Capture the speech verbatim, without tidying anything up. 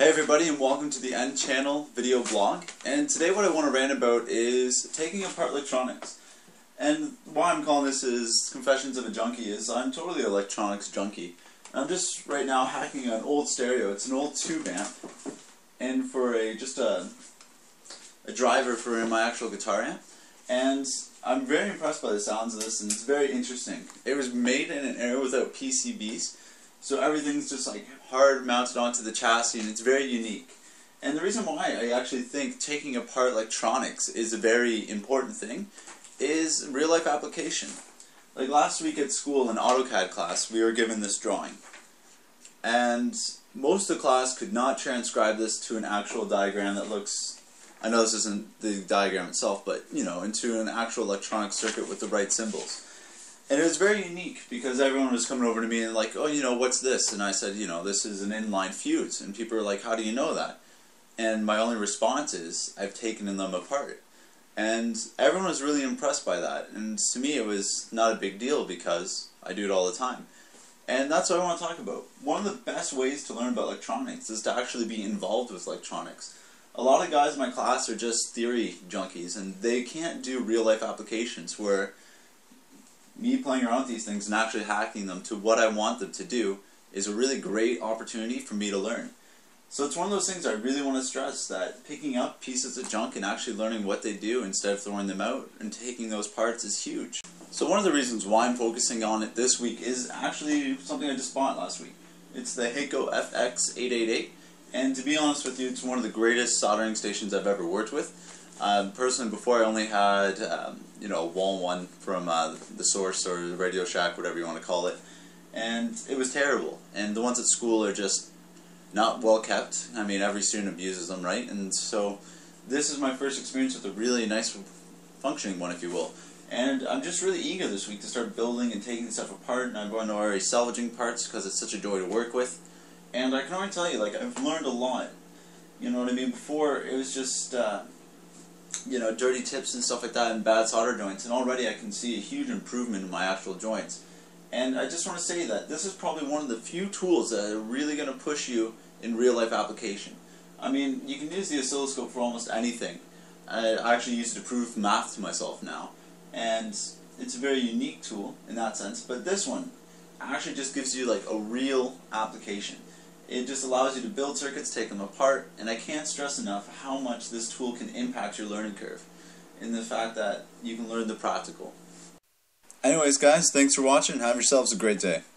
Hey everybody, and welcome to the End Channel video vlog. And today what I want to rant about is taking apart electronics. And why I'm calling this is Confessions of a Junkie is I'm totally an electronics junkie. And I'm just right now hacking an old stereo. It's an old tube amp, and for a just a a driver for my actual guitar amp. And I'm very impressed by the sounds of this, and it's very interesting. It was made in an era without P C Bs. So everything's just like hard mounted onto the chassis, and it's very unique. And the reason why I actually think taking apart electronics is a very important thing is real life application. Like last week at school in AutoCAD class, we were given this drawing. And most of the class could not transcribe this to an actual diagram that looks, I know this isn't the diagram itself, but you know, into an actual electronic circuit with the right symbols. And it was very unique because everyone was coming over to me and like, oh, you know, what's this? And I said, you know, this is an inline fuse. And people are like, how do you know that? And my only response is, I've taken them apart. And everyone was really impressed by that. And to me, it was not a big deal because I do it all the time. And that's what I want to talk about. One of the best ways to learn about electronics is to actually be involved with electronics. A lot of guys in my class are just theory junkies, and they can't do real-life applications where me playing around with these things and actually hacking them to what I want them to do is a really great opportunity for me to learn. So it's one of those things I really want to stress, that picking up pieces of junk and actually learning what they do instead of throwing them out and taking those parts is huge. So one of the reasons why I'm focusing on it this week is actually something I just bought last week. It's the Hakko F X eight eighty-eight, and to be honest with you, it's one of the greatest soldering stations I've ever worked with. Um, personally, before I only had um, you know, a wall one from uh, the Source or the Radio Shack, whatever you want to call it, and it was terrible. And the ones at school are just not well kept. I mean, every student abuses them, right? And so this is my first experience with a really nice functioning one, if you will. And I'm just really eager this week to start building and taking stuff apart, and I'm going to already salvaging parts because it's such a joy to work with. And I can already tell you, like, I've learned a lot. You know what I mean? Before, it was just Uh, you know, dirty tips and stuff like that and bad solder joints, and already I can see a huge improvement in my actual joints. And I just want to say that this is probably one of the few tools that are really going to push you in real life application. I mean, you can use the oscilloscope for almost anything. I actually use it to prove math to myself now, and it's a very unique tool in that sense, but this one actually just gives you like a real application. It just allows you to build circuits, take them apart, and I can't stress enough how much this tool can impact your learning curve, in the fact that you can learn the practical. Anyways guys, thanks for watching, have yourselves a great day.